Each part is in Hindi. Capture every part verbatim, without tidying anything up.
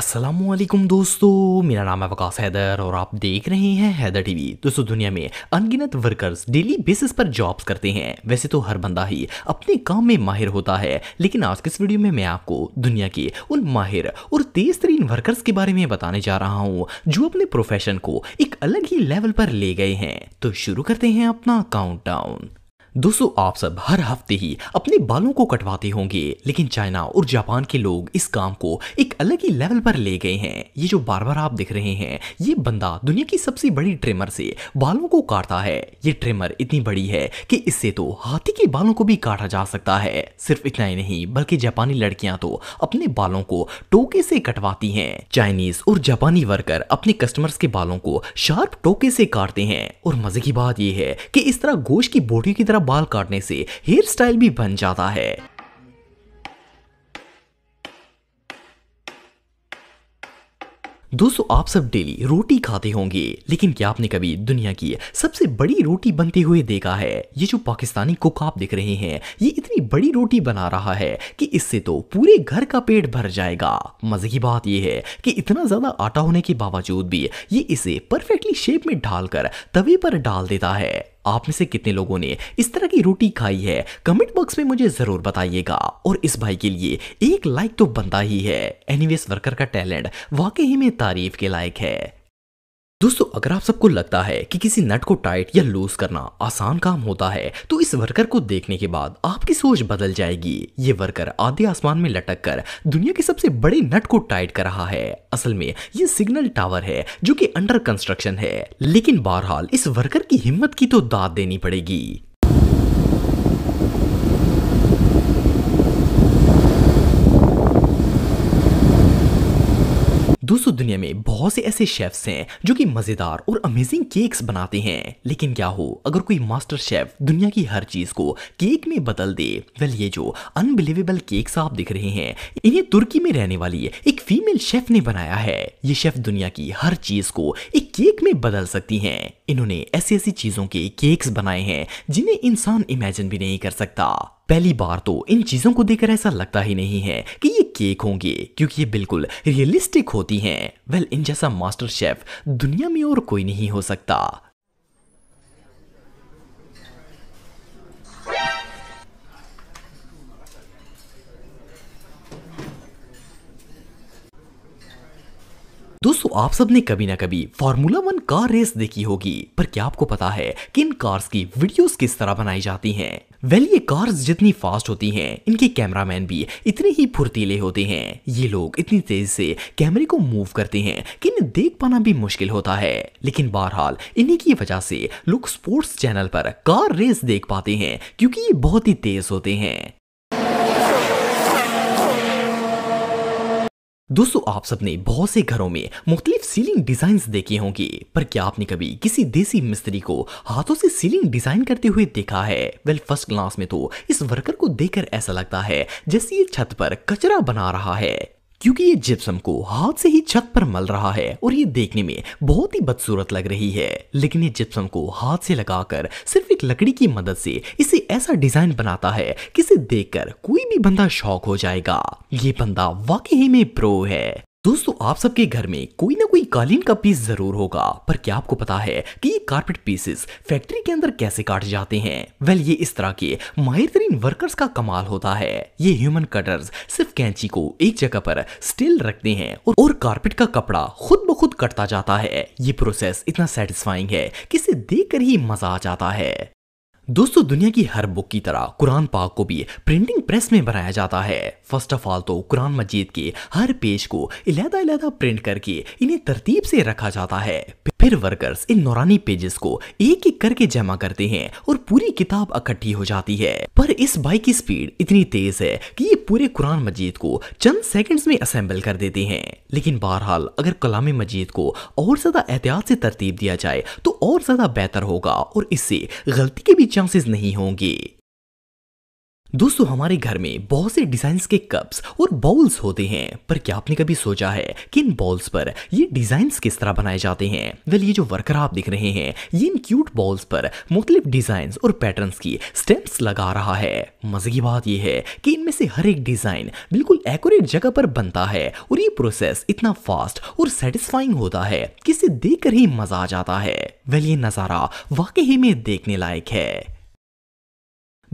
अस्सलामुअलैकुम दोस्तों, मेरा नाम है वकास हैदर और आप देख रहे हैं हैदर टीवी। दोस्तों, दुनिया में अनगिनत वर्कर्स डेली बेसिस पर जॉब्स करते हैं। वैसे तो हर बंदा ही अपने काम में माहिर होता है, लेकिन आज के इस वीडियो में मैं आपको दुनिया के उन माहिर और तेज तरीन वर्कर्स के बारे में बताने जा रहा हूँ जो अपने प्रोफेशन को एक अलग ही लेवल पर ले गए हैं। तो शुरू करते हैं अपना काउंटडाउन। दोस्तों, आप सब हर हफ्ते ही अपने बालों को कटवाते होंगे, लेकिन चाइना और जापान के लोग इस काम को एक अलग ही लेवल पर ले गए हैं। ये जो बार बार आप दिख रहे हैं, ये बंदा दुनिया की सबसे बड़ी ट्रिमर से बालों को काटता है। ये ट्रिमर इतनी बड़ी है कि इससे तो हाथी के बालों को भी काटा जा सकता है। सिर्फ इतना ही नहीं, बल्कि जापानी लड़कियां तो अपने बालों को टोके से कटवाती हैं। चाइनीज और जापानी वर्कर अपने कस्टमर्स के बालों को शार्प टोके से काटते हैं। और मजे की बात यह है कि इस तरह गोश्त की बोटी की तरह बाल काटने से हेयर स्टाइल भी बन जाता है। दोस्तों, आप सब डेली रोटी खाते होंगे, लेकिन क्या आपने कभी दुनिया की सबसे बड़ी रोटी बनते हुए देखा है? ये जो पाकिस्तानी कुक आप दिख रहे हैं, ये इतनी बड़ी रोटी बना रहा है कि इससे तो पूरे घर का पेट भर जाएगा। मजे की बात ये है कि इतना ज़्यादा आटा होने के बावजूद भी ये इसे परफेक्टली शेप में ढालकर तवे पर डाल देता है। आप में से कितने लोगों ने इस तरह की रोटी खाई है? कमेंट बॉक्स में मुझे जरूर बताइएगा। और इस भाई के लिए एक लाइक तो बनता ही है। एनीवेज, वर्कर का टैलेंट वाकई में तारीफ के लायक है। दोस्तों, अगर आप सबको लगता है कि किसी नट को टाइट या लूज करना आसान काम होता है, तो इस वर्कर को देखने के बाद आपकी सोच बदल जाएगी। ये वर्कर आधे आसमान में लटक कर दुनिया के सबसे बड़े नट को टाइट कर रहा है। असल में ये सिग्नल टावर है जो कि अंडर कंस्ट्रक्शन है, लेकिन बहरहाल इस वर्कर की हिम्मत की तो दाद देनी पड़ेगी। दोस्तों, दुनिया में बहुत से ऐसे शेफ्स हैं जो कि मज़ेदार और अमेजिंग केक्स बनाते हैं, लेकिन क्या हो अगर कोई मास्टर शेफ दुनिया की हर चीज़ को केक में बदल दे। वेल, ये जो अनबिलीवेबल केक्स आप दिख रहे हैं, इन्हें तुर्की में रहने वाली एक फीमेल शेफ ने बनाया है। ये शेफ दुनिया की हर चीज़ को एक केक में बदल सकती हैं। इन्होंने ऐसी ऐसी चीज़ों के केक्स बनाए हैं जिन्हें इंसान इमेजिन भी नहीं कर सकता। पहली बार तो इन चीज़ों को देखकर ऐसा लगता ही नहीं है कि ये केक होंगे, क्योंकि ये बिल्कुल रियलिस्टिक होती हैं। वेल, इन जैसा मास्टर शेफ दुनिया में और कोई नहीं हो सकता। दोस्तों, आप सब ने कभी ना कभी फार्मूला वन कार रेस देखी होगी, पर क्या आपको पता है कि इन कार्स की वीडियोस किस तरह बनाई जाती हैं? वेल, ये कार्स जितनी फास्ट होती हैं, इनके कैमरामैन भी इतने ही फुर्तीले होते हैं। ये लोग इतनी तेज से कैमरे को मूव करते हैं कि इन्हें देख पाना भी मुश्किल होता है। लेकिन बहरहाल इन्हीं की वजह से लोग स्पोर्ट्स चैनल पर कार रेस देख पाते हैं, क्योंकि ये बहुत ही तेज होते हैं। दोस्तों, आप सबने बहुत से घरों में मुख्तलिफ सीलिंग डिजाइन्स देखे होंगे, पर क्या आपने कभी किसी देसी मिस्त्री को हाथों से सीलिंग डिजाइन करते हुए देखा है? वेल, फर्स्ट क्लास में तो इस वर्कर को देखकर ऐसा लगता है जैसे ये छत पर कचरा बना रहा है, क्योंकि ये जिप्सम को हाथ से ही छत पर मल रहा है और ये देखने में बहुत ही बदसूरत लग रही है। लेकिन ये जिप्सम को हाथ से लगाकर सिर्फ एक लकड़ी की मदद से इसे ऐसा डिजाइन बनाता है कि इसे देखकर कोई भी बंदा शॉक हो जाएगा। ये बंदा वाकई में प्रो है। दोस्तों, आप सबके घर में कोई ना कोई कालीन का पीस जरूर होगा, पर क्या आपको पता है कि ये कारपेट पीसेस फैक्ट्री के अंदर कैसे काटे जाते हैं? वेल, ये इस तरह के माहिर तरीन वर्कर्स का कमाल होता है। ये ह्यूमन कटर्स सिर्फ कैंची को एक जगह पर स्टिल रखते हैं और कारपेट का कपड़ा खुद ब खुद कटता जाता है। ये प्रोसेस इतना सेटिस्फाइंग है कि इसे देख कर ही मजा आ जाता है। दोस्तों, दुनिया की हर बुक की तरह कुरान पाक को भी प्रिंटिंग प्रेस में बनाया जाता है। फर्स्ट ऑफ ऑल तो कुरान मजीद के हर पेज को इलादा इलादा प्रिंट करके इन्हें तरतीब से रखा जाता है। फिर वर्कर्स इन नौरानी पेजेस को एक एक करके जमा करते हैं और पूरी किताब इकट्ठी हो जाती है। पर इस भाई की स्पीड इतनी तेज है कि ये पूरे कुरान मजीद को चंद सेकंड्स में असेंबल कर देते हैं। लेकिन बहरहाल अगर कलाम मजीद को और ज्यादा एहतियात से तरतीब दिया जाए तो और ज्यादा बेहतर होगा और इससे गलती के भी चांसेस नहीं होंगे। दोस्तों हमारे घर में बहुत से डिजाइन्स के कप्स और बाउल्स होते हैं, पर क्या आपने कभी सोचा है कि इन बाउल्स पर ये डिजाइन्स किस तरह बनाए जाते हैं। वेल ये जो वर्कर आप दिख रहे हैं ये इन क्यूट बाउल्स पर मुख्तलिफ डिजाइन्स और पैटर्न्स की स्टेम्प्स लगा रहा है। मजे की बात यह है कि इनमें से हर एक डिजाइन बिल्कुल एक्यूरेट जगह पर बनता है और ये प्रोसेस इतना फास्ट और सेटिस्फाइंग होता है कि इसे देख कर ही मजा आ जाता है। वेल ये नज़ारा वाकई में देखने लायक है।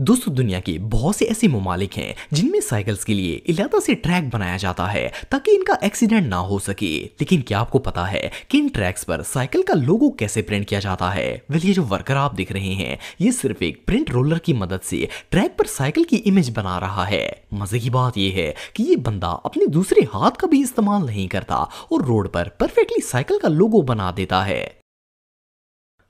दोस्तों दुनिया के बहुत से ऐसे ममालिक हैं जिनमें साइकिल्स के लिए इलादा से ट्रैक बनाया जाता है ताकि इनका एक्सीडेंट ना हो सके। लेकिन क्या आपको पता है कि इन ट्रैक्स पर साइकिल का लोगो कैसे प्रिंट किया जाता है। वेल ये जो वर्कर आप दिख रहे हैं ये सिर्फ एक प्रिंट रोलर की मदद से ट्रैक पर साइकिल की इमेज बना रहा है। मजे की बात यह है कि ये बंदा अपने दूसरे हाथ का भी इस्तेमाल नहीं करता और रोड पर परफेक्टली साइकिल का लोगो बना देता है।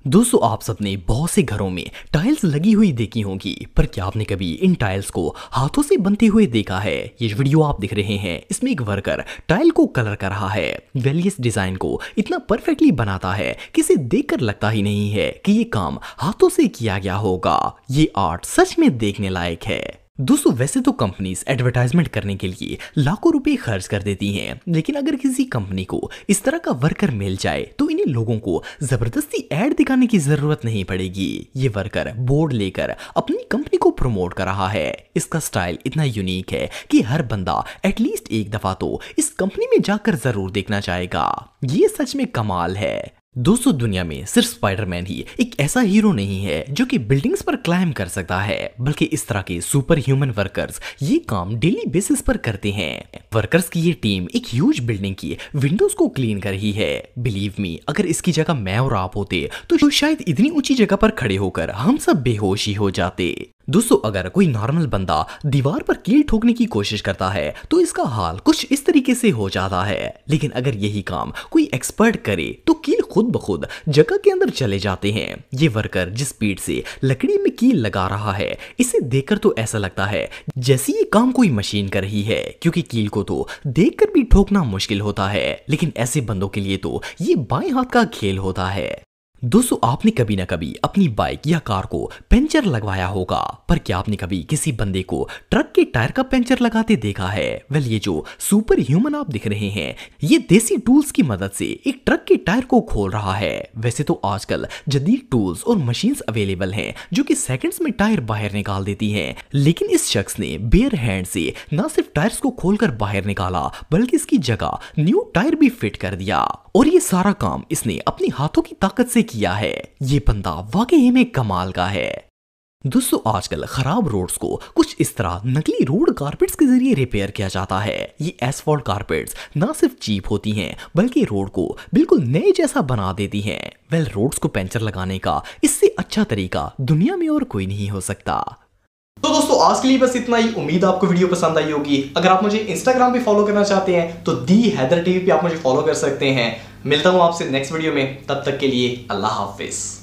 दोस्तों आप सबने बहुत से घरों में टाइल्स लगी हुई देखी होंगी, पर क्या आपने कभी इन टाइल्स को हाथों से बनते हुए देखा है। ये वीडियो आप दिख रहे हैं इसमें एक वर्कर टाइल को कलर कर रहा है। वेल इस डिजाइन को इतना परफेक्टली बनाता है कि इसे देखकर लगता ही नहीं है कि ये काम हाथों से किया गया होगा। ये आर्ट सच में देखने लायक है। दोस्तों वैसे तो कंपनीज एडवर्टाइजमेंट करने के लिए लाखों रुपए खर्च कर देती हैं, लेकिन अगर किसी कंपनी को इस तरह का वर्कर मिल जाए तो इन्हें लोगों को जबरदस्ती ऐड दिखाने की जरूरत नहीं पड़ेगी। ये वर्कर बोर्ड लेकर अपनी कंपनी को प्रमोट कर रहा है। इसका स्टाइल इतना यूनिक है कि हर बंदा एटलीस्ट एक दफा तो इस कंपनी में जाकर जरूर देखना चाहेगा। ये सच में कमाल है। दोस्तों दुनिया में सिर्फ स्पाइडरमैन ही एक ऐसा हीरो नहीं है जो कि बिल्डिंग्स पर क्लाइम कर सकता है, बल्कि इस तरह के सुपर ह्यूमन वर्कर्स ये काम डेली बेसिस पर करते हैं। वर्कर्स की ये टीम एक ह्यूज बिल्डिंग की विंडोज को क्लीन कर रही है। बिलीव मी, अगर इसकी जगह मैं और आप होते तो शायद इतनी ऊंची जगह पर खड़े होकर हम सब बेहोश ही हो जाते। दोस्तों अगर कोई नॉर्मल बंदा दीवार पर कील ठोकने की कोशिश करता है तो इसका हाल कुछ इस तरीके से हो जाता है, लेकिन अगर यही काम कोई एक्सपर्ट करे तो कील खुद ब खुद जगह के अंदर चले जाते हैं। ये वर्कर जिस स्पीड से लकड़ी में कील लगा रहा है इसे देखकर तो ऐसा लगता है जैसे ये काम कोई मशीन कर रही है, क्योंकि कील को तो देख कर भी ठोकना मुश्किल होता है, लेकिन ऐसे बंदों के लिए तो ये बाएं हाथ का खेल होता है। दोस्तों आपने कभी ना कभी अपनी बाइक या कार को पंचर लगवाया होगा, पर क्या आपने कभी किसी बंदे को ट्रक के टायर का पंचर लगाते देखा है। वेल ये जो सुपर ह्यूमन आप दिख रहे हैं ये देसी टूल्स की मदद से एक ट्रक के टायर को खोल रहा है। वैसे तो आजकल जदीद टूल्स और मशीन्स अवेलेबल हैं जो कि सेकंड्स में टायर बाहर निकाल देती हैं, लेकिन इस शख्स ने बेयर हैंड से न सिर्फ टायर्स को खोलकर बाहर निकाला बल्कि इसकी जगह न्यू टायर भी फिट कर दिया, और ये सारा काम इसने अपने हाथों की ताकत से किया है। ये बंदा वाकई में कमाल का है। दोस्तों आजकल खराब रोड्स को कुछ इस तरह नकली रोड कारपेट्स के जरिए रिपेयर किया जाता है। ये एसफॉल्ट कारपेट्स ना सिर्फ चीप होती हैं बल्कि रोड को बिल्कुल नए जैसा बना देती हैं। वेल रोड्स को पंचर लगाने का इससे अच्छा तरीका दुनिया में और कोई नहीं हो सकता। तो दोस्तों आज के लिए बस इतना ही। उम्मीद आपको वीडियो पसंद आई होगी। अगर आप मुझे इंस्टाग्राम पे फॉलो करना चाहते हैं तो दी हैदर टीवी पे आप मुझे फॉलो कर सकते हैं। मिलता हूं आपसे नेक्स्ट वीडियो में, तब तक के लिए अल्लाह हाफिज।